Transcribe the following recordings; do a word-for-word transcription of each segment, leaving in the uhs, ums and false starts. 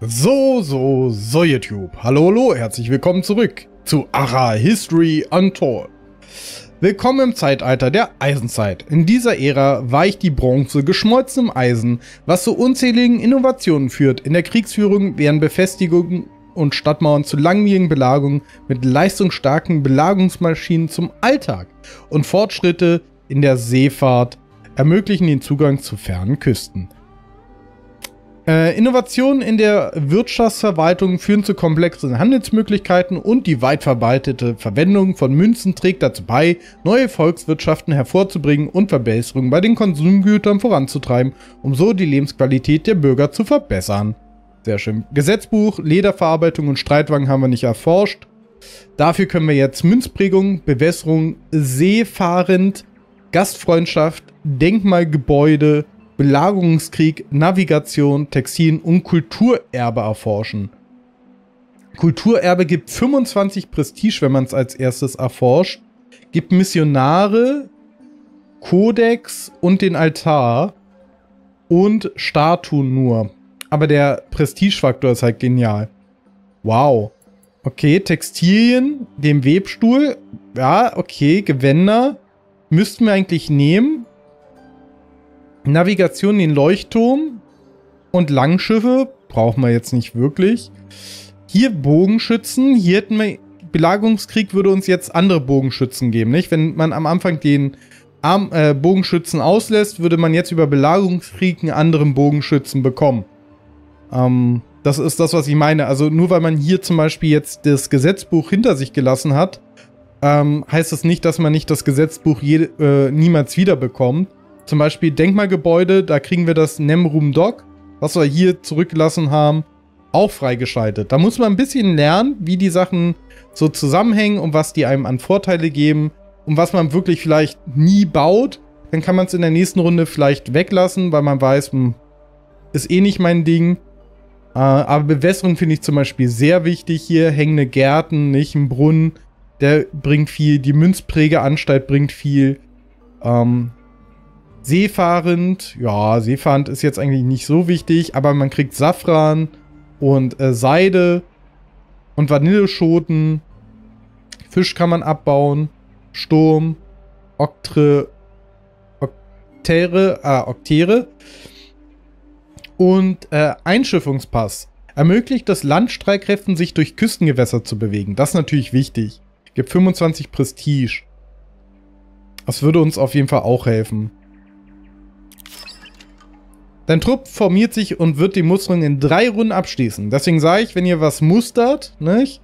So, so, so YouTube. Hallo, hallo, herzlich willkommen zurück zu Ara: History Untold. Willkommen im Zeitalter der Eisenzeit. In dieser Ära weicht die Bronze geschmolzenem Eisen, was zu unzähligen Innovationen führt. In der Kriegsführung werden Befestigungen und Stadtmauern zu langwierigen Belagerungen mit leistungsstarken Belagerungsmaschinen zum Alltag, und Fortschritte in der Seefahrt ermöglichen den Zugang zu fernen Küsten. Innovationen in der Wirtschaftsverwaltung führen zu komplexen Handelsmöglichkeiten, und die weit verbreitete Verwendung von Münzen trägt dazu bei, neue Volkswirtschaften hervorzubringen und Verbesserungen bei den Konsumgütern voranzutreiben, um so die Lebensqualität der Bürger zu verbessern. Sehr schön. Gesetzbuch, Lederverarbeitung und Streitwagen haben wir nicht erforscht. Dafür können wir jetzt Münzprägung, Bewässerung, Seefahrend, Gastfreundschaft, Denkmalgebäude, Belagerungskrieg, Navigation, Textilien und Kulturerbe erforschen. Kulturerbe gibt fünfundzwanzig Prestige, wenn man es als erstes erforscht. Gibt Missionare, Kodex und den Altar und Statuen nur. Aber der Prestigefaktor ist halt genial. Wow. Okay, Textilien, den Webstuhl. Ja, okay, Gewänder müssten wir eigentlich nehmen. Navigation, den Leuchtturm und Langschiffe brauchen wir jetzt nicht wirklich. Hier Bogenschützen, hier hätten wir, Belagerungskrieg würde uns jetzt andere Bogenschützen geben, nicht? Wenn man am Anfang den Arm, äh, Bogenschützen auslässt, würde man jetzt über Belagerungskrieg einen anderen Bogenschützen bekommen. Ähm, das ist das, was ich meine. Also nur weil man hier zum Beispiel jetzt das Gesetzbuch hinter sich gelassen hat, ähm, heißt das nicht, dass man nicht das Gesetzbuch je, äh, niemals wiederbekommt. Zum Beispiel Denkmalgebäude, da kriegen wir das Nemrum-Dock, was wir hier zurückgelassen haben, auch freigeschaltet. Da muss man ein bisschen lernen, wie die Sachen so zusammenhängen und was die einem an Vorteile geben und was man wirklich vielleicht nie baut. Dann kann man es in der nächsten Runde vielleicht weglassen, weil man weiß, mh, ist eh nicht mein Ding. Äh, aber Bewässerung finde ich zum Beispiel sehr wichtig hier. Hängende Gärten, nicht ein Brunnen, der bringt viel. Die Münzprägeanstalt bringt viel. Ähm... Seefahrend, ja, Seefahrend ist jetzt eigentlich nicht so wichtig, aber man kriegt Safran und äh, Seide und Vanilleschoten. Fisch kann man abbauen, Sturm, Oktre, Oktere, äh, Oktere. Und äh, Einschiffungspass. Ermöglicht es Landstreitkräften, sich durch Küstengewässer zu bewegen. Das ist natürlich wichtig. Gibt fünfundzwanzig Prestige. Das würde uns auf jeden Fall auch helfen. Dein Trupp formiert sich und wird die Musterung in drei Runden abschließen. Deswegen sage ich, wenn ihr was mustert, nicht,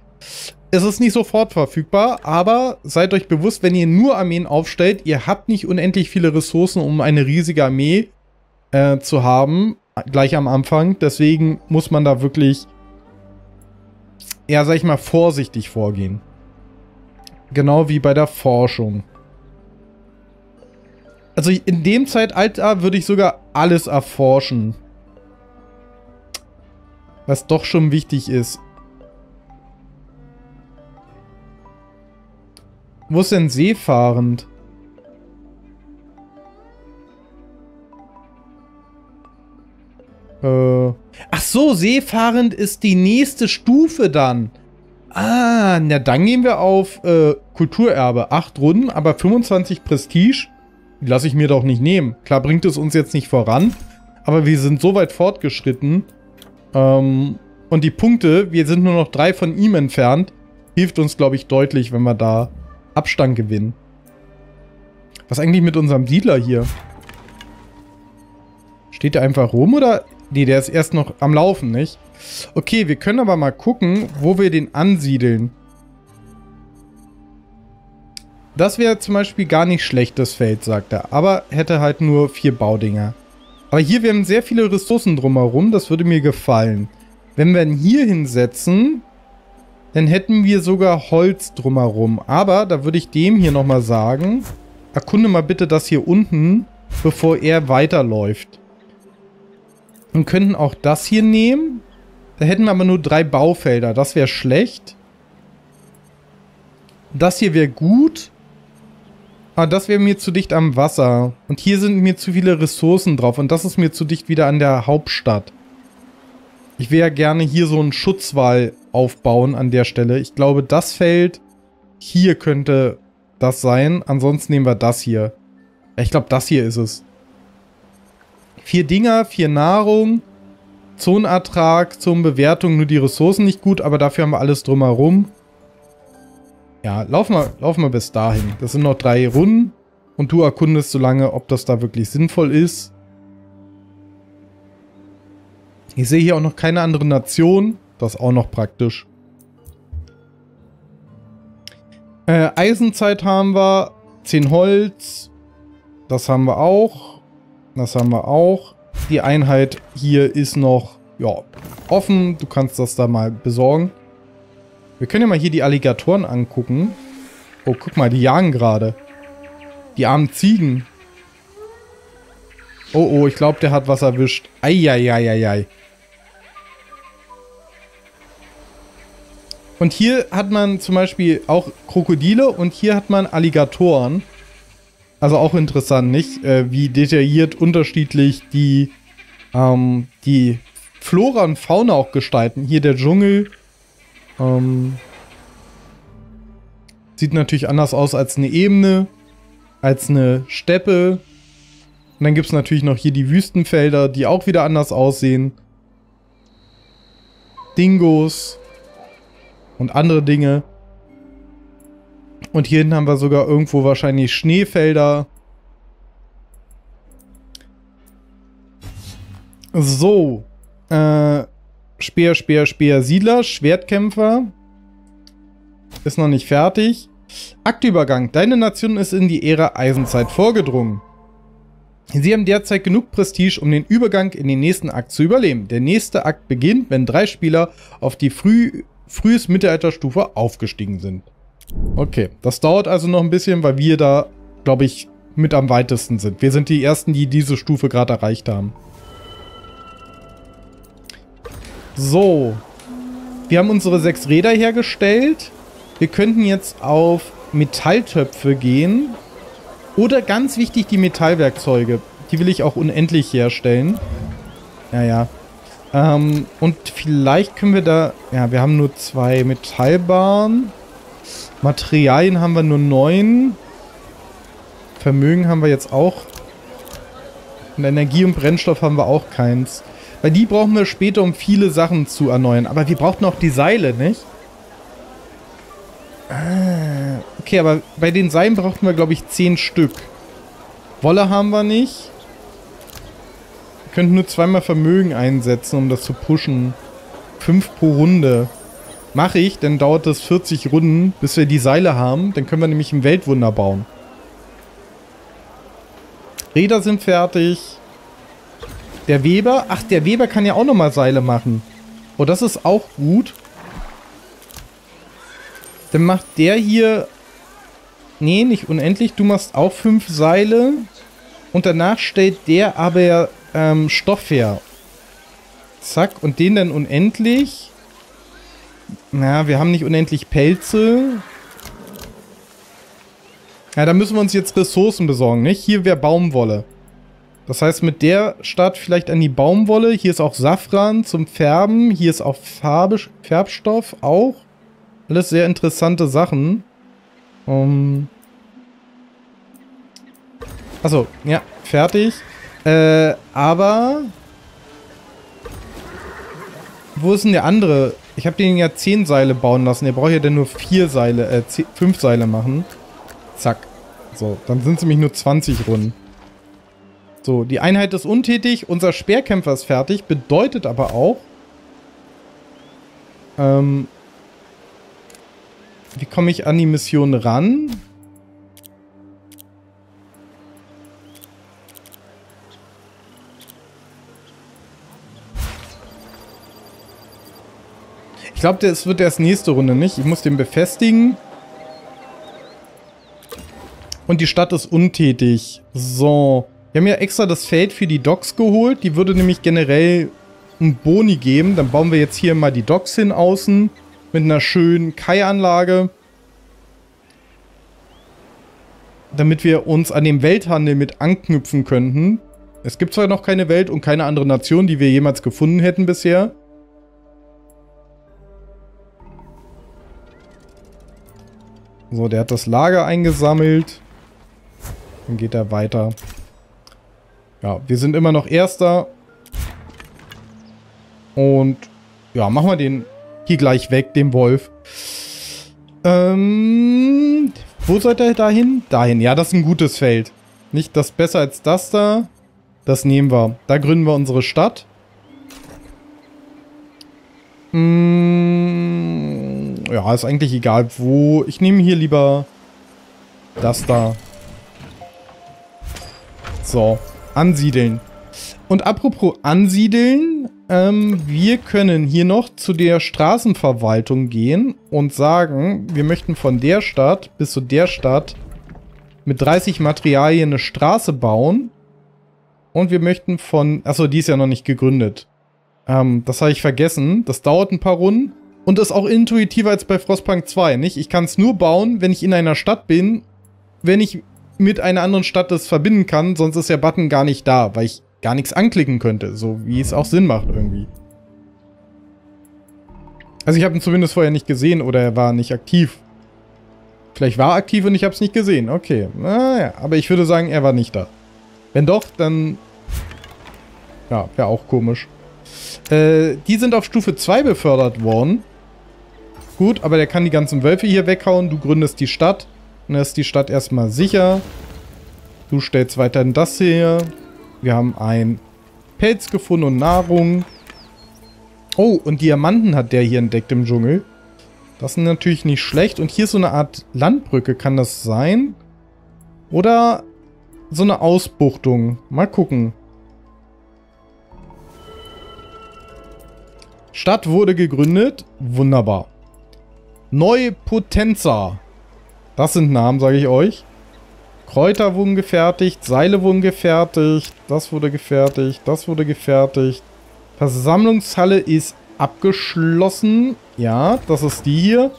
ist es nicht sofort verfügbar, aber seid euch bewusst, wenn ihr nur Armeen aufstellt, ihr habt nicht unendlich viele Ressourcen, um eine riesige Armee äh, zu haben, gleich am Anfang. Deswegen muss man da wirklich eher, sag ich mal, vorsichtig vorgehen. Genau wie bei der Forschung. Also in dem Zeitalter würde ich sogar alles erforschen. Was doch schon wichtig ist. Wo ist denn Seefahrend? Äh. Ach so, Seefahrend ist die nächste Stufe dann. Ah, na dann gehen wir auf äh, Kulturerbe. acht Runden, aber fünfundzwanzig Prestige. Lasse ich mir doch nicht nehmen. Klar bringt es uns jetzt nicht voran, aber wir sind so weit fortgeschritten. Ähm, und die Punkte, wir sind nur noch drei von ihm entfernt, hilft uns, glaube ich, deutlich, wenn wir da Abstand gewinnen. Was eigentlich mit unserem Siedler hier? Steht der einfach rum oder? Nee, der ist erst noch am Laufen, nicht? Okay, wir können aber mal gucken, wo wir den ansiedeln. Das wäre zum Beispiel gar nicht schlecht, das Feld, sagt er. Aber hätte halt nur vier Baudinger. Aber hier werden sehr viele Ressourcen drumherum. Das würde mir gefallen. Wenn wir ihn hier hinsetzen, dann hätten wir sogar Holz drumherum. Aber da würde ich dem hier nochmal sagen, erkunde mal bitte das hier unten, bevor er weiterläuft. Und könnten auch das hier nehmen. Da hätten wir aber nur drei Baufelder. Das wäre schlecht. Das hier wäre gut. Ah, das wäre mir zu dicht am Wasser. Und hier sind mir zu viele Ressourcen drauf. Und das ist mir zu dicht wieder an der Hauptstadt. Ich will ja gerne hier so einen Schutzwall aufbauen an der Stelle. Ich glaube, das Feld hier könnte das sein. Ansonsten nehmen wir das hier. Ich glaube, das hier ist es. Vier Dinger, vier Nahrung, Zonenertrag, Zonenbewertung, nur die Ressourcen nicht gut, aber dafür haben wir alles drumherum. Ja, lauf mal, lauf mal bis dahin. Das sind noch drei Runden und du erkundest so lange, ob das da wirklich sinnvoll ist. Ich sehe hier auch noch keine andere Nation. Das ist auch noch praktisch. Äh, Eisenzeit haben wir. zehn Holz. Das haben wir auch. Das haben wir auch. Die Einheit hier ist noch ja, offen. Du kannst das da mal besorgen. Wir können ja mal hier die Alligatoren angucken. Oh, guck mal, die jagen gerade. Die armen Ziegen. Oh, oh, ich glaube, der hat was erwischt. Eieieiei. Und hier hat man zum Beispiel auch Krokodile und hier hat man Alligatoren. Also auch interessant, nicht? Äh, wie detailliert unterschiedlich die, ähm, die Flora und Fauna auch gestalten. Hier der Dschungel. Ähm, sieht natürlich anders aus als eine Ebene, als eine Steppe. Und dann gibt es natürlich noch hier die Wüstenfelder, die auch wieder anders aussehen. Dingos. Und andere Dinge. Und hier hinten haben wir sogar irgendwo wahrscheinlich Schneefelder. So. Äh, Speer, Speer, Speer, Siedler, Schwertkämpfer. Ist noch nicht fertig. Aktübergang. Deine Nation ist in die Ära Eisenzeit vorgedrungen. Sie haben derzeit genug Prestige, um den Übergang in den nächsten Akt zu überleben. Der nächste Akt beginnt, wenn drei Spieler auf die früh... frühes Mittelalterstufe aufgestiegen sind. Okay, das dauert also noch ein bisschen, weil wir da, glaube ich, mit am weitesten sind. Wir sind die Ersten, die diese Stufe gerade erreicht haben. So. Wir haben unsere sechs Räder hergestellt. Wir könnten jetzt auf Metalltöpfe gehen. Oder ganz wichtig, die Metallwerkzeuge. Die will ich auch unendlich herstellen. Naja. Ähm, und vielleicht können wir da... Ja, wir haben nur zwei Metallbahnen. Materialien haben wir nur neun. Vermögen haben wir jetzt auch. Und Energie und Brennstoff haben wir auch keins. Weil die brauchen wir später, um viele Sachen zu erneuern. Aber wir brauchen auch die Seile, nicht? Ah, okay, aber bei den Seilen brauchten wir, glaube ich, zehn Stück. Wolle haben wir nicht. Wir könnten nur zweimal Vermögen einsetzen, um das zu pushen. Fünf pro Runde. Mache ich, dann dauert das vierzig Runden, bis wir die Seile haben. Dann können wir nämlich ein Weltwunder bauen. Räder sind fertig. Der Weber. Ach, der Weber kann ja auch nochmal Seile machen. Oh, das ist auch gut. Dann macht der hier... Nee, nicht unendlich. Du machst auch fünf Seile. Und danach stellt der aber... Stoff her. Zack. Und den dann unendlich. Na, wir haben nicht unendlich Pelze. Ja, da müssen wir uns jetzt Ressourcen besorgen, nicht? Hier wäre Baumwolle. Das heißt, mit der Start vielleicht an die Baumwolle. Hier ist auch Safran zum Färben. Hier ist auch Farbe, Färbstoff auch. Alles sehr interessante Sachen. Um Achso, ja, fertig. Äh, aber... Wo ist denn der andere? Ich habe den ja zehn Seile bauen lassen. Der braucht ja dann nur vier Seile, äh, fünf Seile machen. Zack. So, dann sind es nämlich nur zwanzig Runden. So, die Einheit ist untätig. Unser Speerkämpfer ist fertig. Bedeutet aber auch... Ähm... Wie komme ich an die Mission ran? Ich glaube, das wird erst nächste Runde, nicht? Ich muss den befestigen. Und die Stadt ist untätig. So. Wir haben ja extra das Feld für die Docks geholt. Die würde nämlich generell einen Boni geben. Dann bauen wir jetzt hier mal die Docks hin außen. Mit einer schönen Kai-Anlage. Damit wir uns an dem Welthandel mit anknüpfen könnten. Es gibt zwar noch keine Welt und keine andere Nation, die wir jemals gefunden hätten bisher. So, der hat das Lager eingesammelt. Dann geht er weiter. Ja, wir sind immer noch Erster. Und ja, machen wir den hier gleich weg, den Wolf. Ähm, wo seid ihr dahin? Dahin. Ja, das ist ein gutes Feld. Nicht das besser als das da. Das nehmen wir. Da gründen wir unsere Stadt. Hm, ja, ist eigentlich egal, wo. Ich nehme hier lieber das da. So, ansiedeln. Und apropos ansiedeln, ähm, wir können hier noch zu der Straßenverwaltung gehen und sagen, wir möchten von der Stadt bis zu der Stadt mit dreißig Materialien eine Straße bauen. Und wir möchten von... Achso, die ist ja noch nicht gegründet. Ähm, das habe ich vergessen. Das dauert ein paar Runden. Und ist auch intuitiver als bei Frostpunk zwei, nicht? Ich kann es nur bauen, wenn ich in einer Stadt bin, wenn ich mit einer anderen Stadt das verbinden kann. Sonst ist der Button gar nicht da, weil ich gar nichts anklicken könnte. So wie es auch Sinn macht irgendwie. Also ich habe ihn zumindest vorher nicht gesehen oder er war nicht aktiv. Vielleicht war er aktiv und ich habe es nicht gesehen. Okay, naja. Aber ich würde sagen, er war nicht da. Wenn doch, dann... Ja, wäre auch komisch. Äh, die sind auf Stufe zwei befördert worden. Gut, aber der kann die ganzen Wölfe hier weghauen. Du gründest die Stadt. Dann ist die Stadt erstmal sicher. Du stellst weiterhin das hier. Wir haben einen Pelz gefunden und Nahrung. Oh, und Diamanten hat der hier entdeckt im Dschungel. Das ist natürlich nicht schlecht. Und hier ist so eine Art Landbrücke, kann das sein? Oder so eine Ausbuchtung. Mal gucken. Stadt wurde gegründet. Wunderbar. Neupotenza. Das sind Namen, sage ich euch. Kräuter wurden gefertigt, Seile wurden gefertigt, das wurde gefertigt, das wurde gefertigt. Versammlungshalle ist abgeschlossen. Ja, das ist die hier.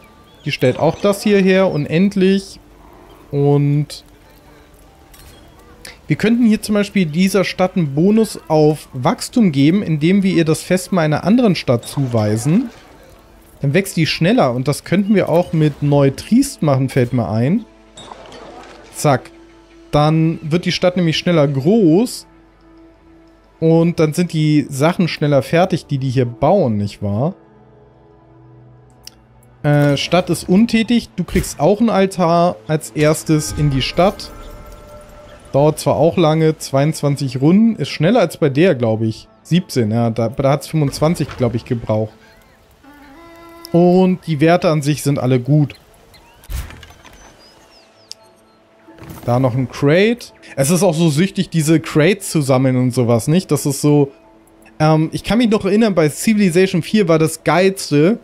Die stellt auch das hier her, unendlich. Und wir könnten hier zum Beispiel dieser Stadt einen Bonus auf Wachstum geben, indem wir ihr das Festmahl einer anderen Stadt zuweisen. Dann wächst die schneller und das könnten wir auch mit Neutriest machen, fällt mir ein. Zack. Dann wird die Stadt nämlich schneller groß. Und dann sind die Sachen schneller fertig, die die hier bauen, nicht wahr? Äh, Stadt ist untätig. Du kriegst auch einen Altar als erstes in die Stadt. Dauert zwar auch lange, zweiundzwanzig Runden. Ist schneller als bei der, glaube ich. siebzehn, ja. Da, da hat es fünfundzwanzig, glaube ich, gebraucht. Und die Werte an sich sind alle gut. Da noch ein Crate. Es ist auch so süchtig, diese Crates zu sammeln und sowas, nicht? Das ist so... Ähm, ich kann mich noch erinnern, bei Civilization vier war das Geilste,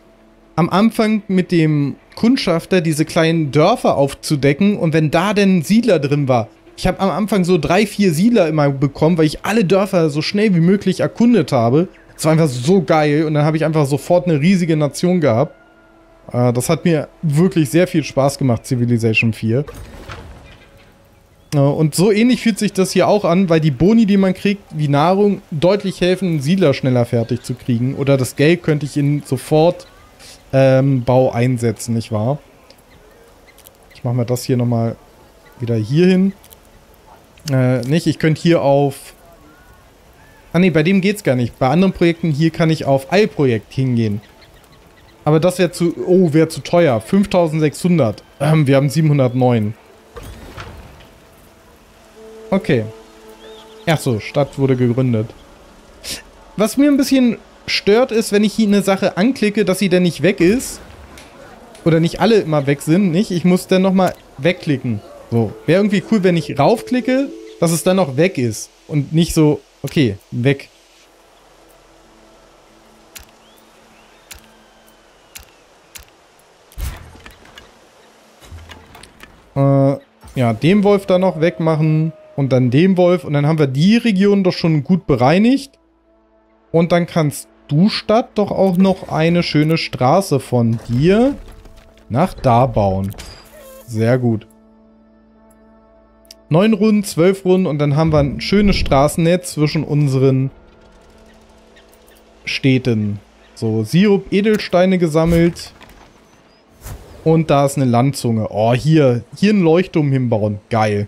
am Anfang mit dem Kundschafter diese kleinen Dörfer aufzudecken und wenn da denn ein Siedler drin war. Ich habe am Anfang so drei, vier Siedler immer bekommen, weil ich alle Dörfer so schnell wie möglich erkundet habe. Das war einfach so geil und dann habe ich einfach sofort eine riesige Nation gehabt. Äh, das hat mir wirklich sehr viel Spaß gemacht, Civilization vier. Und so ähnlich fühlt sich das hier auch an, weil die Boni, die man kriegt, wie Nahrung, deutlich helfen, einen Siedler schneller fertig zu kriegen. Oder das Geld könnte ich in sofort ähm, Bau einsetzen, nicht wahr? Ich mache mal das hier nochmal wieder hier hin. Äh, nicht? Ich könnte hier auf... Ah ne, bei dem geht's gar nicht. Bei anderen Projekten hier kann ich auf Eilprojekt hingehen. Aber das wäre zu... Oh, wäre zu teuer. fünftausendsechshundert. Ähm, wir haben siebenhundertneun. Okay. Achso, Stadt wurde gegründet. Was mir ein bisschen stört ist, wenn ich hier eine Sache anklicke, dass sie dann nicht weg ist. Oder nicht alle immer weg sind, nicht? Ich muss dann nochmal wegklicken. So. Wäre irgendwie cool, wenn ich raufklicke, dass es dann noch weg ist. Und nicht so, okay, weg. Äh, ja, den Wolf da noch wegmachen. Und dann dem Wolf. Und dann haben wir die Region doch schon gut bereinigt. Und dann kannst du statt doch auch noch eine schöne Straße von dir nach da bauen. Sehr gut. Neun Runden, zwölf Runden. Und dann haben wir ein schönes Straßennetz zwischen unseren Städten. So, Sirup, Edelsteine gesammelt. Und da ist eine Landzunge. Oh, hier. Hier ein Leuchtturm hinbauen. Geil.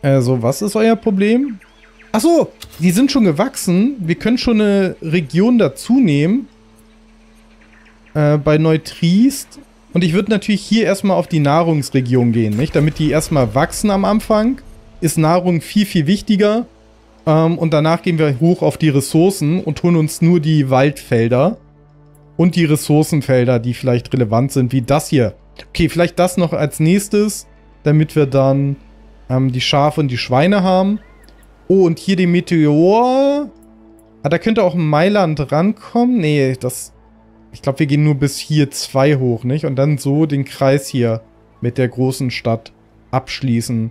Also, was ist euer Problem? Achso, die sind schon gewachsen. Wir können schon eine Region dazu nehmen. Äh, bei Neutriest. Und ich würde natürlich hier erstmal auf die Nahrungsregion gehen, nicht? Damit die erstmal wachsen am Anfang. Ist Nahrung viel, viel wichtiger. Ähm, und danach gehen wir hoch auf die Ressourcen und holen uns nur die Waldfelder. Und die Ressourcenfelder, die vielleicht relevant sind, wie das hier. Okay, vielleicht das noch als nächstes, damit wir dann ähm, die Schafe und die Schweine haben. Oh, und hier den Meteor. Ah, da könnte auch Mailand rankommen. Nee, das... Ich glaube, wir gehen nur bis hier zwei hoch, nicht? Und dann so den Kreis hier mit der großen Stadt abschließen.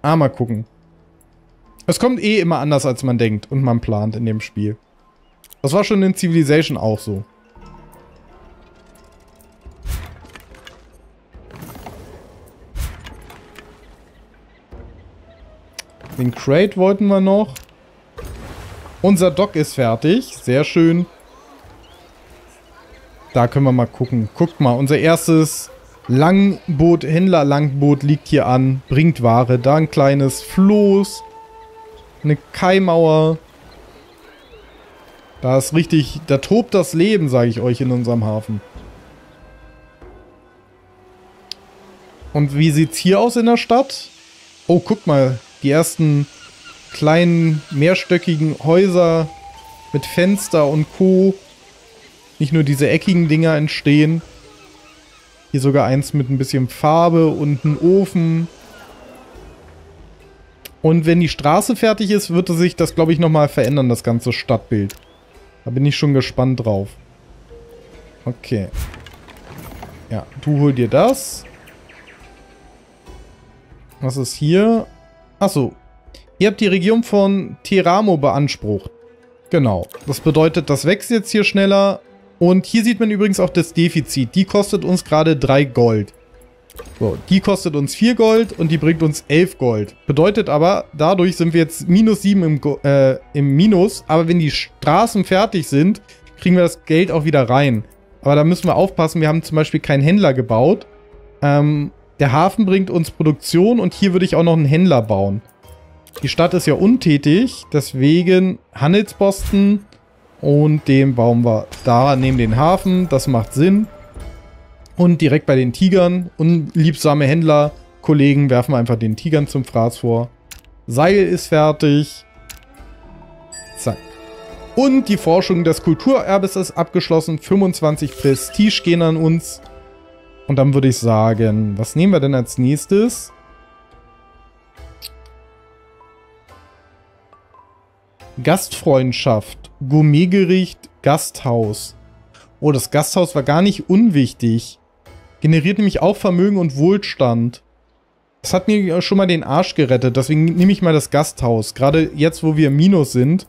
Ah, mal gucken. Es kommt eh immer anders, als man denkt und man plant in dem Spiel. Das war schon in Civilization auch so. Den Crate wollten wir noch. Unser Dock ist fertig. Sehr schön. Da können wir mal gucken. Guckt mal, unser erstes Langboot, Händlerlangboot liegt hier an. Bringt Ware. Da ein kleines Floß. Eine Kaimauer. Da ist richtig, da tobt das Leben, sage ich euch, in unserem Hafen. Und wie sieht's hier aus in der Stadt? Oh, guck mal, die ersten kleinen, mehrstöckigen Häuser mit Fenster und Co. Nicht nur diese eckigen Dinger entstehen. Hier sogar eins mit ein bisschen Farbe und einem Ofen. Und wenn die Straße fertig ist, wird sich das, glaube ich, nochmal verändern, das ganze Stadtbild. Da bin ich schon gespannt drauf. Okay. Ja, du hol dir das. Was ist hier? Achso. Ihr habt die Region von Teramo beansprucht. Genau. Das bedeutet, das wächst jetzt hier schneller. Und hier sieht man übrigens auch das Defizit. Die kostet uns gerade drei Gold. So, die kostet uns vier Gold und die bringt uns elf Gold. Bedeutet aber, dadurch sind wir jetzt minus sieben im, äh, im Minus. Aber wenn die Straßen fertig sind, kriegen wir das Geld auch wieder rein. Aber da müssen wir aufpassen. Wir haben zum Beispiel keinen Händler gebaut. Ähm, der Hafen bringt uns Produktion und hier würde ich auch noch einen Händler bauen. Die Stadt ist ja untätig. Deswegen Handelsposten und den bauen wir da neben den Hafen. Das macht Sinn. Und direkt bei den Tigern. Unliebsame Händler, Kollegen, werfen wir einfach den Tigern zum Fraß vor. Seil ist fertig. Zack. Und die Forschung des Kulturerbes ist abgeschlossen. fünfundzwanzig Prestige gehen an uns. Und dann würde ich sagen, was nehmen wir denn als nächstes? Gastfreundschaft, Gourmetgericht, Gasthaus. Oh, das Gasthaus war gar nicht unwichtig. Generiert nämlich auch Vermögen und Wohlstand. Das hat mir schon mal den Arsch gerettet. Deswegen nehme ich mal das Gasthaus. Gerade jetzt, wo wir im Minus sind.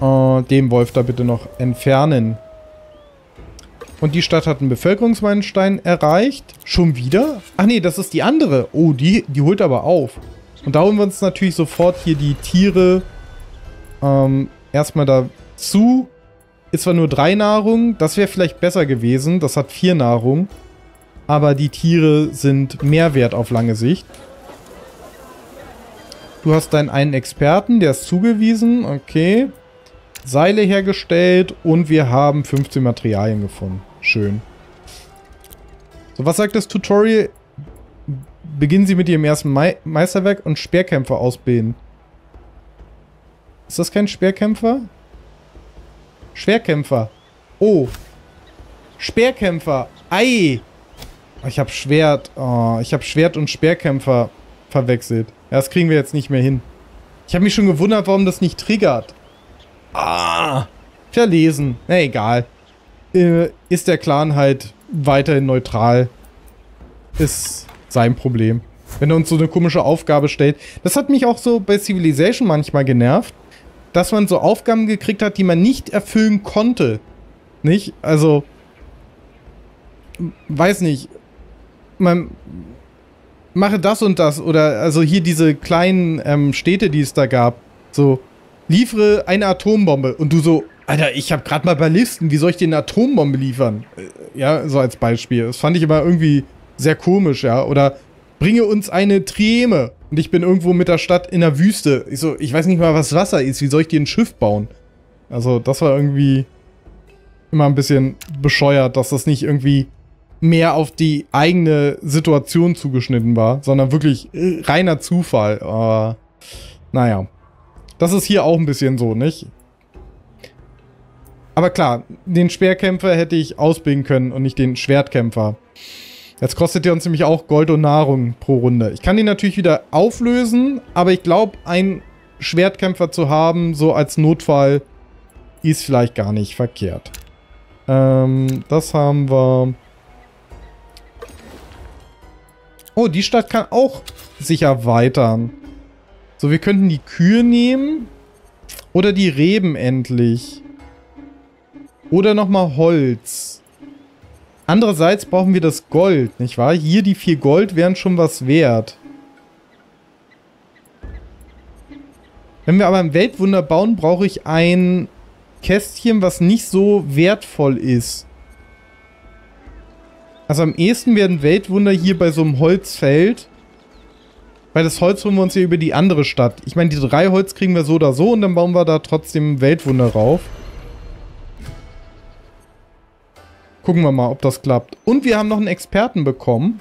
Oh, den Wolf da bitte noch entfernen. Und die Stadt hat einen Bevölkerungsmeilenstein erreicht. Schon wieder? Ach nee, das ist die andere. Oh, die, die holt aber auf. Und da holen wir uns natürlich sofort hier die Tiere ähm, erstmal dazu. Ist zwar nur drei Nahrung. Das wäre vielleicht besser gewesen. Das hat vier Nahrung. Aber die Tiere sind mehr wert auf lange Sicht. Du hast deinen einen Experten. Der ist zugewiesen. Okay. Seile hergestellt. Und wir haben fünfzehn Materialien gefunden. Schön. So, was sagt das Tutorial? Beginnen Sie mit Ihrem ersten Me- Meisterwerk und Speerkämpfer ausbilden. Ist das kein Speerkämpfer? Schwerkämpfer. Oh. Speerkämpfer. Ei. Ich habe Schwert. Oh, ich habe Schwert und Speerkämpfer verwechselt. Ja, das kriegen wir jetzt nicht mehr hin. Ich habe mich schon gewundert, warum das nicht triggert. Ah. Verlesen. Na egal. Äh, ist der Clan halt weiterhin neutral. Ist sein Problem. Wenn er uns so eine komische Aufgabe stellt. Das hat mich auch so bei Civilization manchmal genervt, dass man so Aufgaben gekriegt hat, die man nicht erfüllen konnte. Nicht? Also, weiß nicht. Man, mache das und das. Oder also hier diese kleinen ähm, Städte, die es da gab. So, liefere eine Atombombe. Und du so, Alter, ich habe gerade mal Ballisten. Wie soll ich dir eine Atombombe liefern? Ja, so als Beispiel. Das fand ich immer irgendwie sehr komisch, ja. Oder bringe uns eine Trieme. Und ich bin irgendwo mit der Stadt in der Wüste. Ich so, ich weiß nicht mal, was Wasser ist. Wie soll ich dir ein Schiff bauen? Also das war irgendwie immer ein bisschen bescheuert, dass das nicht irgendwie mehr auf die eigene Situation zugeschnitten war, sondern wirklich reiner Zufall. Aber naja, das ist hier auch ein bisschen so, nicht? Aber klar, den Speerkämpfer hätte ich ausbilden können und nicht den Schwertkämpfer. Jetzt kostet der uns nämlich auch Gold und Nahrung pro Runde. Ich kann den natürlich wieder auflösen, aber ich glaube, einen Schwertkämpfer zu haben, so als Notfall, ist vielleicht gar nicht verkehrt. Ähm, das haben wir. Oh, die Stadt kann auch sich erweitern. So, wir könnten die Kühe nehmen. Oder die Reben endlich. Oder nochmal Holz. Andererseits brauchen wir das Gold, nicht wahr? Hier die vier Gold wären schon was wert. Wenn wir aber ein Weltwunder bauen, brauche ich ein Kästchen, was nicht so wertvoll ist. Also am ehesten werden Weltwunder hier bei so einem Holzfeld. Weil das Holz holen wir uns hier über die andere Stadt. Ich meine, die drei Holz kriegen wir so oder so und dann bauen wir da trotzdem Weltwunder rauf. Gucken wir mal, ob das klappt. Und wir haben noch einen Experten bekommen.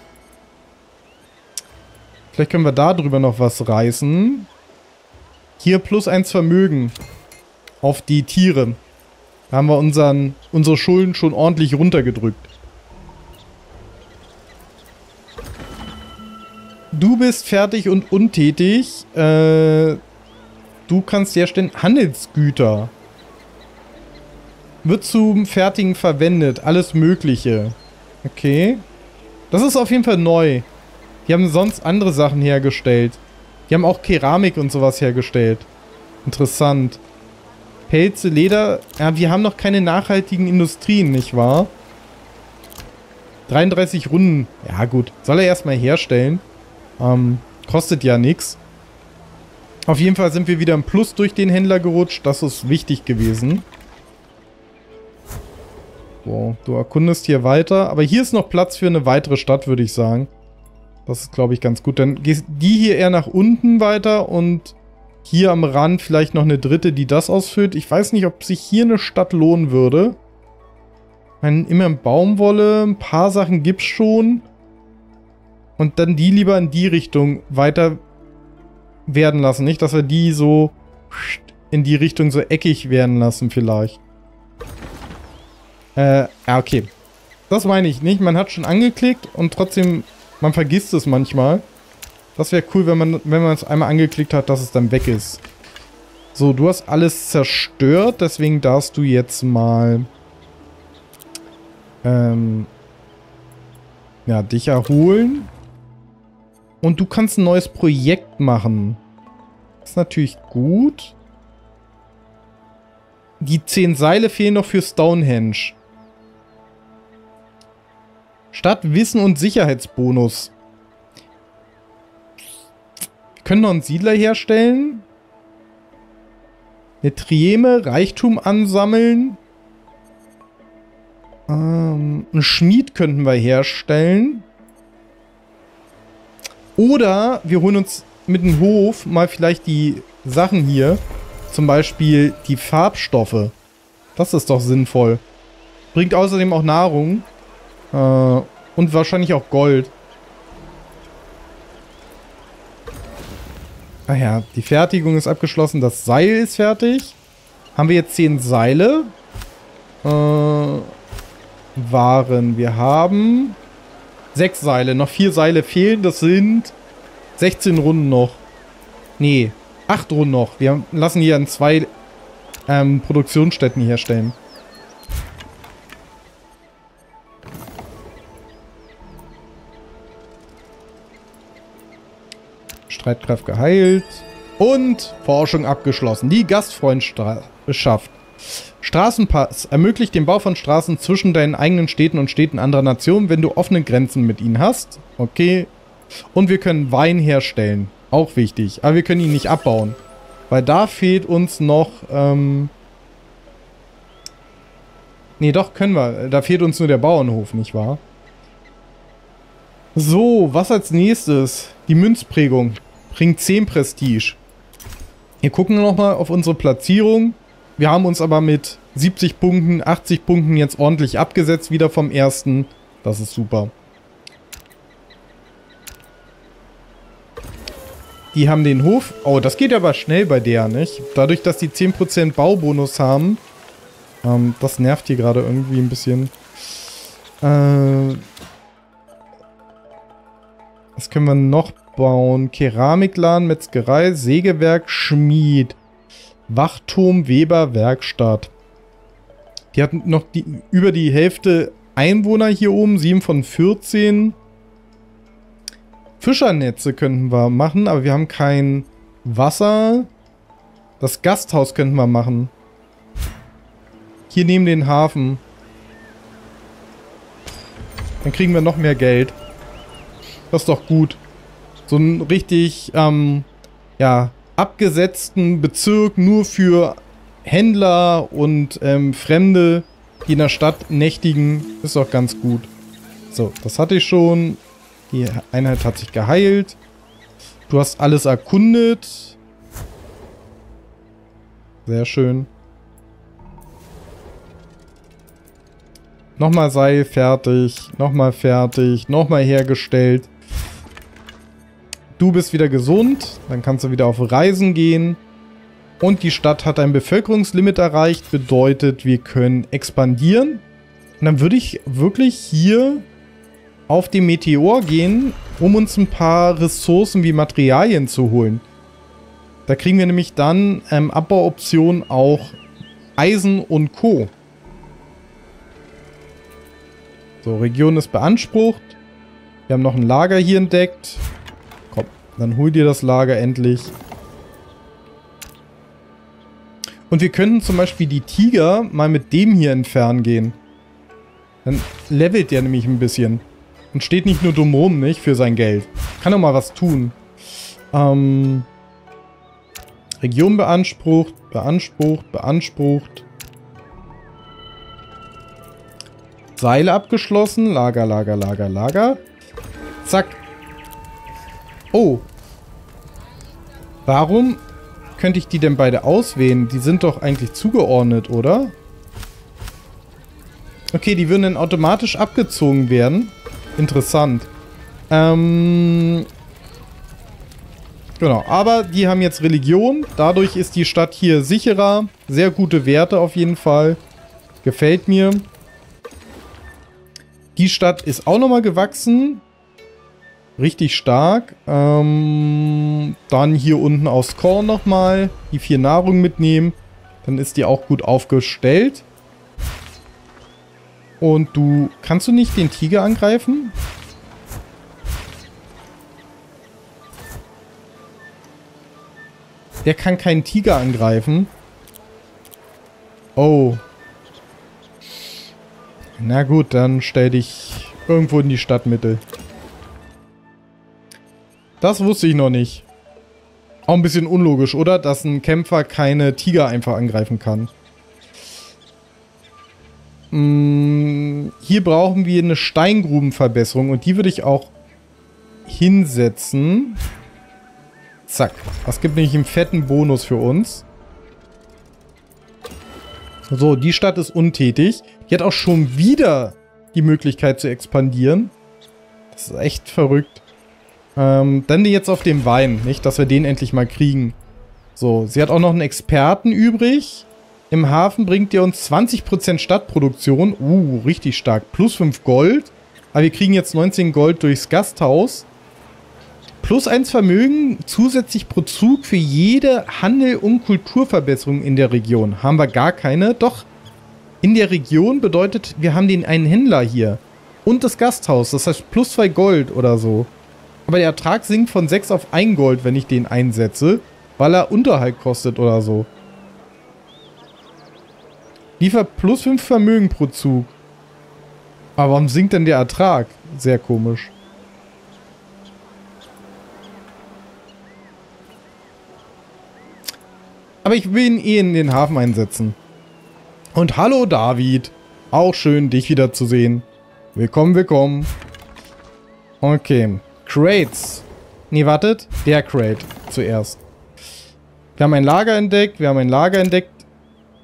Vielleicht können wir da drüber noch was reißen. Hier plus eins Vermögen auf die Tiere. Da haben wir unseren, unsere Schulden schon ordentlich runtergedrückt. Du bist fertig und untätig. Äh, du kannst herstellen Handelsgüter. Wird zum Fertigen verwendet. Alles Mögliche. Okay. Das ist auf jeden Fall neu. Die haben sonst andere Sachen hergestellt. Die haben auch Keramik und sowas hergestellt. Interessant. Pelze, Leder. Ja, wir haben noch keine nachhaltigen Industrien, nicht wahr? dreiunddreißig Runden. Ja gut. Soll er erstmal herstellen. Ähm, kostet ja nichts. Auf jeden Fall sind wir wieder im Plus durch den Händler gerutscht. Das ist wichtig gewesen. Wow, du erkundest hier weiter. Aber hier ist noch Platz für eine weitere Stadt, würde ich sagen. Das ist, glaube ich, ganz gut. Dann geht die hier eher nach unten weiter und hier am Rand vielleicht noch eine dritte, die das ausfüllt. Ich weiß nicht, ob sich hier eine Stadt lohnen würde. Ich meine, immer in Baumwolle. Ein paar Sachen gibt es schon. Und dann die lieber in die Richtung weiter werden lassen. Nicht, dass wir die so in die Richtung so eckig werden lassen vielleicht. Äh, ja, okay. Das meine ich nicht. Man hat schon angeklickt und trotzdem, man vergisst es manchmal. Das wäre cool, wenn man wenn man es einmal angeklickt hat, dass es dann weg ist. So, du hast alles zerstört, deswegen darfst du jetzt mal ähm, ja, dich erholen. Und du kannst ein neues Projekt machen. Das ist natürlich gut. Die zehn Seile fehlen noch für Stonehenge. Stadtwissen und Sicherheitsbonus. Wir können noch einen Siedler herstellen. Eine Trieme, Reichtum ansammeln. Ähm, einen Schmied könnten wir herstellen. Oder wir holen uns mit dem Hof mal vielleicht die Sachen hier. Zum Beispiel die Farbstoffe. Das ist doch sinnvoll. Bringt außerdem auch Nahrung. Äh, und wahrscheinlich auch Gold. Ach ja, die Fertigung ist abgeschlossen. Das Seil ist fertig. Haben wir jetzt zehn Seile. Äh, Waren. Wir haben sechs Seile. Noch vier Seile fehlen. Das sind sechzehn Runden noch. Nee. acht Runden noch. Wir lassen hier in zwei ähm, Produktionsstätten herstellen. Streitkraft geheilt. Und Forschung abgeschlossen. Die Gastfreundschaft. Straßenpass ermöglicht den Bau von Straßen zwischen deinen eigenen Städten und Städten anderer Nationen, wenn du offene Grenzen mit ihnen hast. Okay. Und wir können Wein herstellen. Auch wichtig. Aber wir können ihn nicht abbauen. Weil da fehlt uns noch... Ähm nee, doch, können wir. Da fehlt uns nur der Bauernhof, nicht wahr? So, was als nächstes? Die Münzprägung. Bringt zehn Prestige. Wir gucken nochmal auf unsere Platzierung. Wir haben uns aber mit siebzig Punkten, achtzig Punkten jetzt ordentlich abgesetzt, wieder vom ersten. Das ist super. Die haben den Hof. Oh, das geht aber schnell bei der, nicht? Dadurch, dass die zehn Prozent Baubonus haben. Ähm, das nervt hier gerade irgendwie ein bisschen. Äh, was können wir noch bauen? Keramikladen, Metzgerei, Sägewerk, Schmied. Wachturm, Weber, Werkstatt. Die hatten noch die, über die Hälfte Einwohner hier oben. sieben von vierzehn. Fischernetze könnten wir machen, aber wir haben kein Wasser. Das Gasthaus könnten wir machen. Hier neben den Hafen. Dann kriegen wir noch mehr Geld. Das ist doch gut. So einen richtig, ähm, ja... abgesetzten Bezirk nur für Händler und ähm, Fremde, die in der Stadt nächtigen. Ist doch ganz gut. So, das hatte ich schon. Die Einheit hat sich geheilt. Du hast alles erkundet. Sehr schön. Nochmal Seil fertig. Nochmal fertig. Nochmal hergestellt. Du bist wieder gesund, dann kannst du wieder auf Reisen gehen. Und die Stadt hat ein Bevölkerungslimit erreicht, bedeutet, wir können expandieren. Und dann würde ich wirklich hier auf den Meteor gehen, um uns ein paar Ressourcen wie Materialien zu holen. Da kriegen wir nämlich dann ähm, Abbauoptionen auch Eisen und Co. So, Region ist beansprucht. Wir haben noch ein Lager hier entdeckt. Dann hol dir das Lager endlich. Und wir könnten zum Beispiel die Tiger mal mit dem hier entfernen gehen. Dann levelt der nämlich ein bisschen. Und steht nicht nur dumm rum, nicht? Für sein Geld. Kann doch mal was tun. Ähm, Region beansprucht, beansprucht, beansprucht. Seile abgeschlossen. Lager, Lager, Lager, Lager. Zack. Oh. Warum könnte ich die denn beide auswählen? Die sind doch eigentlich zugeordnet, oder? Okay, die würden dann automatisch abgezogen werden. Interessant. Ähm. Genau, aber die haben jetzt Religion. Dadurch ist die Stadt hier sicherer. Sehr gute Werte auf jeden Fall. Gefällt mir. Die Stadt ist auch nochmal gewachsen. Richtig stark. Ähm, dann hier unten aufs Korn nochmal. Die vier Nahrung mitnehmen. Dann ist die auch gut aufgestellt. Und du... Kannst du nicht den Tiger angreifen? Der kann keinen Tiger angreifen. Oh. Na gut, dann stell dich irgendwo in die Stadtmitte. Das wusste ich noch nicht. Auch ein bisschen unlogisch, oder? Dass ein Kämpfer keine Tiger einfach angreifen kann. Hm, hier brauchen wir eine Steingrubenverbesserung. Und die würde ich auch hinsetzen. Zack. Das gibt nämlich einen fetten Bonus für uns. So, die Stadt ist untätig. Die hat auch schon wieder die Möglichkeit zu expandieren. Das ist echt verrückt. Ähm, dann die jetzt auf dem Wein, nicht? Dass wir den endlich mal kriegen. So, sie hat auch noch einen Experten übrig. Im Hafen bringt ihr uns zwanzig Prozent Stadtproduktion. Uh, richtig stark. Plus fünf Gold. Aber wir kriegen jetzt neunzehn Gold durchs Gasthaus. Plus eins Vermögen, zusätzlich pro Zug für jede Handel- und Kulturverbesserung in der Region. Haben wir gar keine. Doch, in der Region bedeutet, wir haben den einen Händler hier. Und das Gasthaus. Das heißt, plus zwei Gold oder so. Aber der Ertrag sinkt von sechs auf ein Gold, wenn ich den einsetze, weil er Unterhalt kostet oder so. Liefert plus fünf Vermögen pro Zug. Aber warum sinkt denn der Ertrag? Sehr komisch. Aber ich will ihn eh in den Hafen einsetzen. Und hallo David. Auch schön, dich wiederzusehen. Willkommen, willkommen. Okay. Crates. Nee, wartet. Der Crate zuerst. Wir haben ein Lager entdeckt. Wir haben ein Lager entdeckt.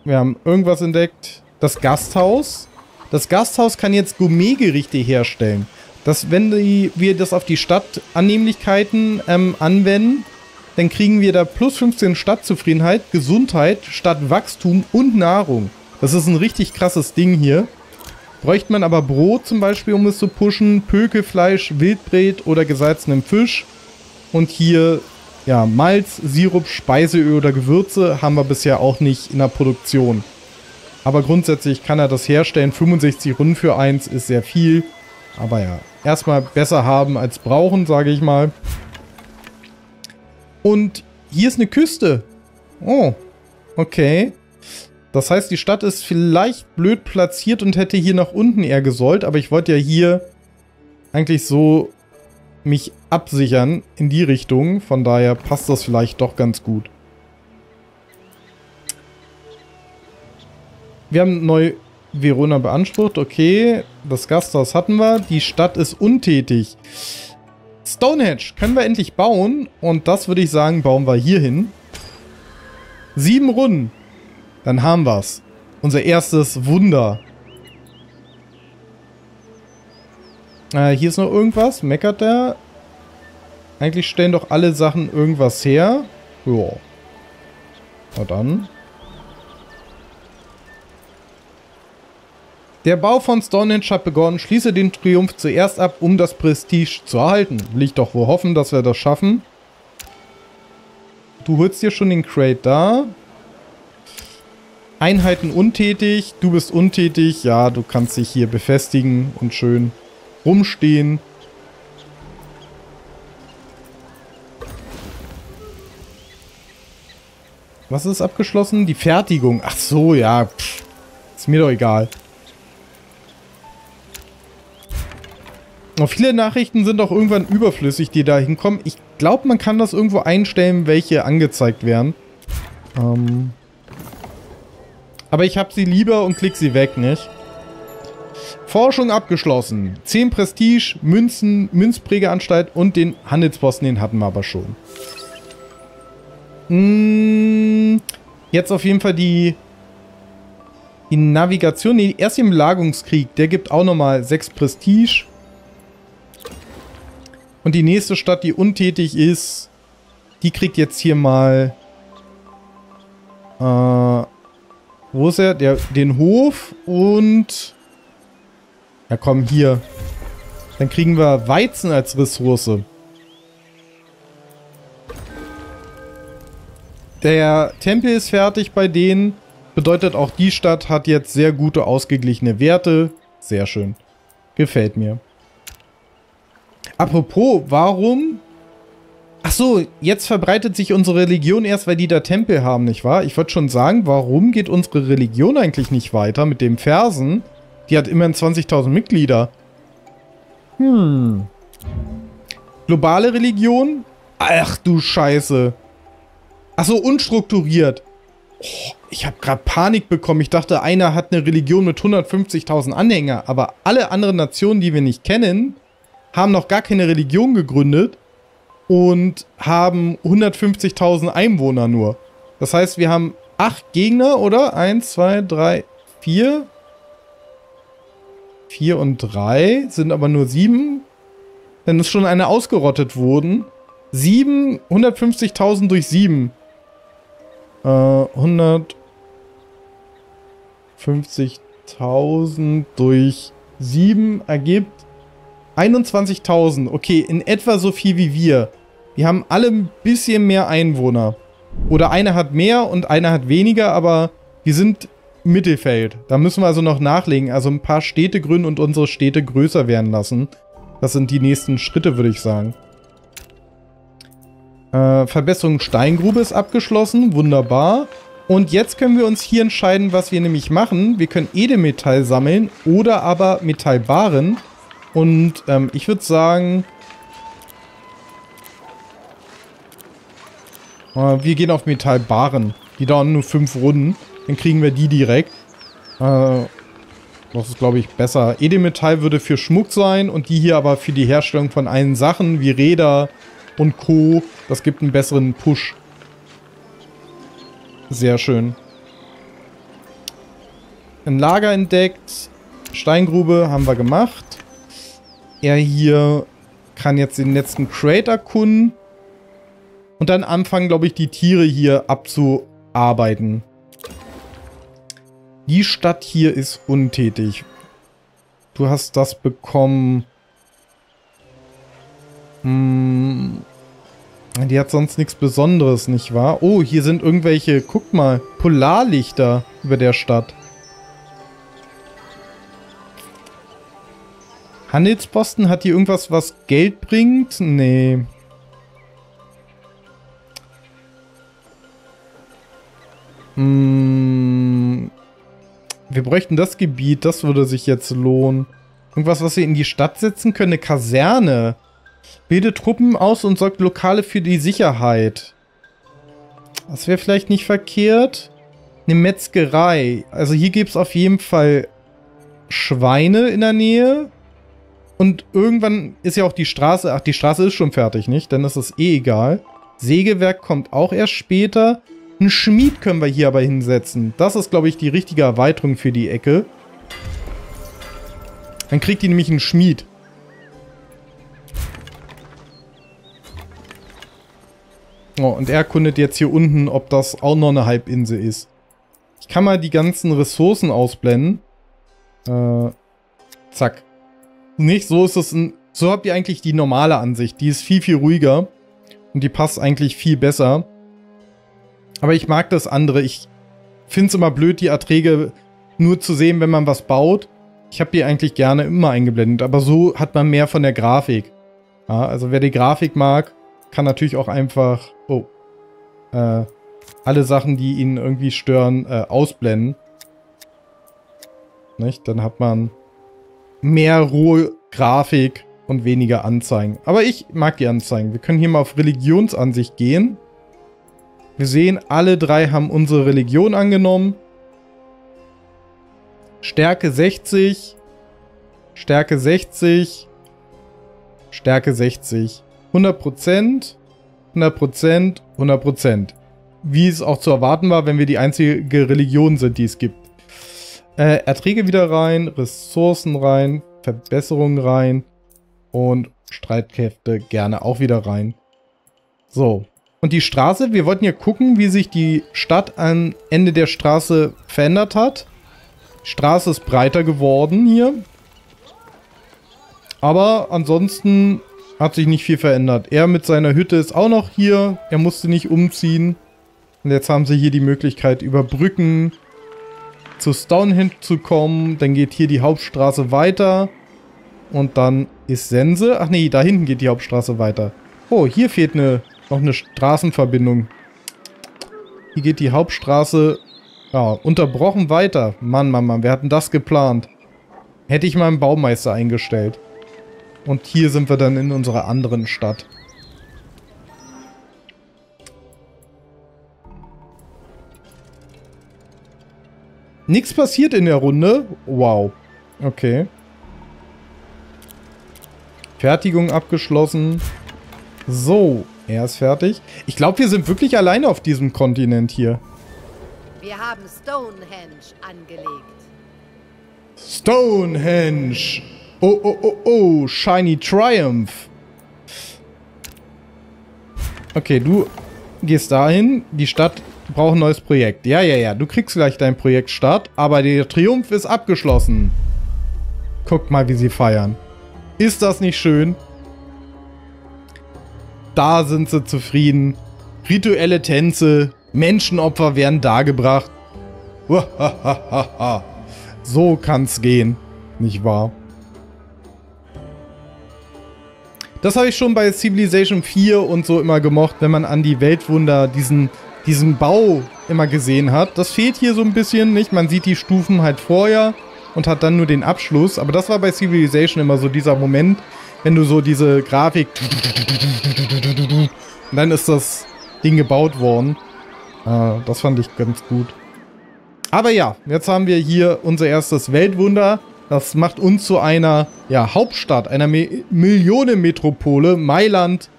Wir haben irgendwas entdeckt. Das Gasthaus. Das Gasthaus kann jetzt Gourmetgerichte herstellen. Dass, wenn die, wir das auf die Stadtannehmlichkeiten ähm, anwenden, dann kriegen wir da plus fünfzehn Stadtzufriedenheit, Gesundheit, Stadtwachstum und Nahrung. Das ist ein richtig krasses Ding hier. Bräuchte man aber Brot zum Beispiel, um es zu pushen, Pökelfleisch, Wildbret oder gesalzenem Fisch. Und hier, ja, Malz, Sirup, Speiseöl oder Gewürze haben wir bisher auch nicht in der Produktion. Aber grundsätzlich kann er das herstellen. fünfundsechzig Runden für eins ist sehr viel. Aber ja, erstmal besser haben als brauchen, sage ich mal. Und hier ist eine Küste. Oh, okay. Das heißt, die Stadt ist vielleicht blöd platziert und hätte hier nach unten eher gesollt. Aber ich wollte ja hier eigentlich so mich absichern in die Richtung. Von daher passt das vielleicht doch ganz gut. Wir haben neu Verona beansprucht. Okay, das Gasthaus hatten wir. Die Stadt ist untätig. Stonehenge können wir endlich bauen. Und das würde ich sagen, bauen wir hier hin. Sieben Runden. Dann haben wir's. Unser erstes Wunder. Äh, hier ist noch irgendwas. Meckert der? Eigentlich stellen doch alle Sachen irgendwas her. Ja. Na dann. Der Bau von Stonehenge hat begonnen. Schließe den Triumph zuerst ab, um das Prestige zu erhalten. Liegt doch wohl hoffen, dass wir das schaffen. Du holst dir schon den Crate da. Einheiten untätig. Du bist untätig. Ja, du kannst dich hier befestigen und schön rumstehen. Was ist abgeschlossen? Die Fertigung. Ach so, ja. Pff, ist mir doch egal. Viele Nachrichten sind auch irgendwann überflüssig, die da hinkommen. Ich glaube, man kann das irgendwo einstellen, welche angezeigt werden. Ähm Aber ich habe sie lieber und klicke sie weg, nicht? Forschung abgeschlossen. zehn Prestige, Münzen, Münzprägeanstalt und den Handelsposten, den hatten wir aber schon. Mmh, jetzt auf jeden Fall die... Die Navigation, nee, erst im Lagungskrieg. Der gibt auch nochmal sechs Prestige. Und die nächste Stadt, die untätig ist, die kriegt jetzt hier mal... Äh, wo ist er? Der, den Hof und... Ja komm, hier. Dann kriegen wir Weizen als Ressource. Der Tempel ist fertig bei denen. Bedeutet auch, die Stadt hat jetzt sehr gute, ausgeglichene Werte. Sehr schön. Gefällt mir. Apropos, warum? Ach so, jetzt verbreitet sich unsere Religion erst, weil die da Tempel haben, nicht wahr? Ich wollte schon sagen, warum geht unsere Religion eigentlich nicht weiter mit dem Versen? Die hat immerhin zwanzigtausend Mitglieder. Hm. Globale Religion? Ach du Scheiße. Ach so, unstrukturiert. Oh, ich habe gerade Panik bekommen. Ich dachte, einer hat eine Religion mit hundertfünfzigtausend Anhänger. Aber alle anderen Nationen, die wir nicht kennen... haben noch gar keine Religion gegründet und haben hundertfünfzigtausend Einwohner nur. Das heißt, wir haben acht Gegner, oder? eins, zwei, drei, vier. vier und drei sind aber nur sieben. Dann ist schon eine ausgerottet worden. sieben, hundertfünfzigtausend durch sieben. Äh, hundertfünfzigtausend durch sieben ergibt einundzwanzigtausend. Okay, in etwa so viel wie wir. Wir haben alle ein bisschen mehr Einwohner. Oder einer hat mehr und einer hat weniger, aber wir sind Mittelfeld. Da müssen wir also noch nachlegen. Also ein paar Städte gründen und unsere Städte größer werden lassen. Das sind die nächsten Schritte, würde ich sagen. Äh, Verbesserung Steingrube ist abgeschlossen. Wunderbar. Und jetzt können wir uns hier entscheiden, was wir nämlich machen. Wir können Edelmetall sammeln oder aber Metallbaren. Und ähm, ich würde sagen, äh, wir gehen auf Metallbaren. Die dauern nur fünf Runden. Dann kriegen wir die direkt. Äh, das ist, glaube ich, besser. Edelmetall würde für Schmuck sein und die hier aber für die Herstellung von allen Sachen wie Räder und Co. Das gibt einen besseren Push. Sehr schön. Ein Lager entdeckt. Steingrube haben wir gemacht. Er hier kann jetzt den letzten Crate erkunden. Und dann anfangen, glaube ich, die Tiere hier abzuarbeiten. Die Stadt hier ist untätig. Du hast das bekommen. Hm. Die hat sonst nichts Besonderes, nicht wahr? Oh, hier sind irgendwelche, guck mal, Polarlichter über der Stadt. Handelsposten, hat hier irgendwas, was Geld bringt? Nee. Hm. Wir bräuchten das Gebiet, das würde sich jetzt lohnen. Irgendwas, was wir in die Stadt setzen können, eine Kaserne. Bildet Truppen aus und sorgt Lokale für die Sicherheit. Das wäre vielleicht nicht verkehrt. Eine Metzgerei. Also hier gibt es auf jeden Fall Schweine in der Nähe. Und irgendwann ist ja auch die Straße... Ach, die Straße ist schon fertig, nicht? Dann ist es eh egal. Sägewerk kommt auch erst später. Einen Schmied können wir hier aber hinsetzen. Das ist, glaube ich, die richtige Erweiterung für die Ecke. Dann kriegt die nämlich einen Schmied. Oh, und er erkundet jetzt hier unten, ob das auch noch eine Halbinsel ist. Ich kann mal die ganzen Ressourcen ausblenden. Äh, zack. Nicht, so ist es ein... So habt ihr eigentlich die normale Ansicht. Die ist viel, viel ruhiger. Und die passt eigentlich viel besser. Aber ich mag das andere. Ich finde es immer blöd, die Erträge nur zu sehen, wenn man was baut. Ich habe die eigentlich gerne immer eingeblendet. Aber so hat man mehr von der Grafik. Ja, also wer die Grafik mag, kann natürlich auch einfach... Oh. Äh, alle Sachen, die ihn irgendwie stören, äh, ausblenden. Nicht? Dann hat man mehr rohe Grafik und weniger Anzeigen. Aber ich mag die Anzeigen. Wir können hier mal auf Religionsansicht gehen. Wir sehen, alle drei haben unsere Religion angenommen. Stärke sechzig. Stärke sechzig. Stärke sechzig. hundert Prozent, hundert Prozent, hundert Prozent. Wie es auch zu erwarten war, wenn wir die einzige Religion sind, die es gibt. Äh, Erträge wieder rein, Ressourcen rein, Verbesserungen rein und Streitkräfte gerne auch wieder rein. So, und die Straße, wir wollten ja gucken, wie sich die Stadt am Ende der Straße verändert hat. Die Straße ist breiter geworden hier. Aber ansonsten... Hat sich nicht viel verändert. Er mit seiner Hütte ist auch noch hier. Er musste nicht umziehen. Und jetzt haben sie hier die Möglichkeit, über Brücken zu Stonehenge zu kommen. Dann geht hier die Hauptstraße weiter. Und dann ist Sense. Ach nee, da hinten geht die Hauptstraße weiter. Oh, hier fehlt eine, noch eine Straßenverbindung. Hier geht die Hauptstraße ja, unterbrochen weiter. Mann, Mann, Mann, wir hatten das geplant. Hätte ich mal einen Baumeister eingestellt. Und hier sind wir dann in unserer anderen Stadt. Nichts passiert in der Runde. Wow. Okay. Fertigung abgeschlossen. So, er ist fertig. Ich glaube, wir sind wirklich alleine auf diesem Kontinent hier. Wir haben Stonehenge angelegt. Stonehenge! Oh, oh, oh, oh, Shiny Triumph. Okay, du gehst dahin. Die Stadt braucht ein neues Projekt. Ja, ja, ja, du kriegst gleich dein Projekt Start, aber der Triumph ist abgeschlossen. Guck mal, wie sie feiern. Ist das nicht schön? Da sind sie zufrieden. Rituelle Tänze, Menschenopfer werden dargebracht. So kann's gehen, nicht wahr? Das habe ich schon bei Civilization vier und so immer gemocht, wenn man an die Weltwunder diesen, diesen Bau immer gesehen hat. Das fehlt hier so ein bisschen, nicht? Man sieht die Stufen halt vorher und hat dann nur den Abschluss. Aber das war bei Civilization immer so dieser Moment, wenn du so diese Grafik... Und dann ist das Ding gebaut worden. Äh, das fand ich ganz gut. Aber ja, jetzt haben wir hier unser erstes Weltwunder. Das macht uns zu einer ja, Hauptstadt, einer Me- Millionenmetropole. Mailand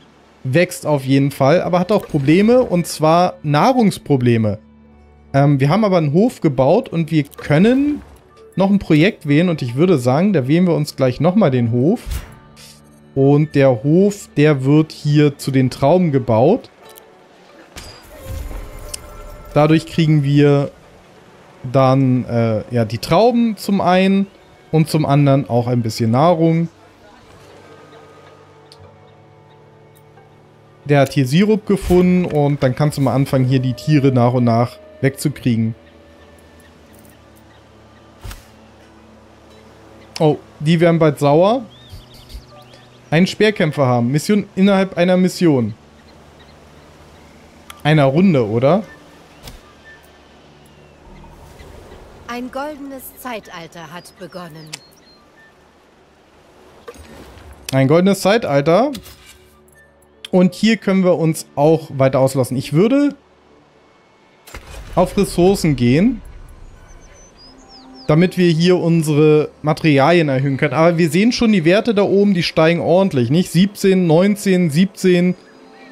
wächst auf jeden Fall, aber hat auch Probleme, und zwar Nahrungsprobleme. Ähm, wir haben aber einen Hof gebaut und wir können noch ein Projekt wählen. Und ich würde sagen, da wählen wir uns gleich nochmal den Hof. Und der Hof, der wird hier zu den Trauben gebaut. Dadurch kriegen wir dann äh, ja, die Trauben zum einen und zum anderen auch ein bisschen Nahrung. Der hat hier Sirup gefunden und dann kannst du mal anfangen, hier die Tiere nach und nach wegzukriegen. Oh, die werden bald sauer. Einen Speerkämpfer haben. Mission innerhalb einer Mission. Einer Runde, oder? Ein goldenes Zeitalter hat begonnen. Ein goldenes Zeitalter. Und hier können wir uns auch weiter auslassen. Ich würde auf Ressourcen gehen, damit wir hier unsere Materialien erhöhen können. Aber wir sehen schon, die Werte da oben, die steigen ordentlich, nicht? siebzehn, neunzehn, siebzehn.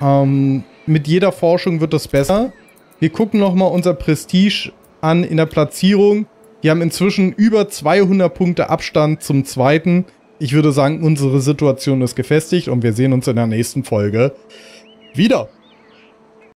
Ähm, mit jeder Forschung wird das besser. Wir gucken nochmal unser Prestige an in der Platzierung. Wir haben inzwischen über zweihundert Punkte Abstand zum zweiten. Ich würde sagen, unsere Situation ist gefestigt und wir sehen uns in der nächsten Folge wieder.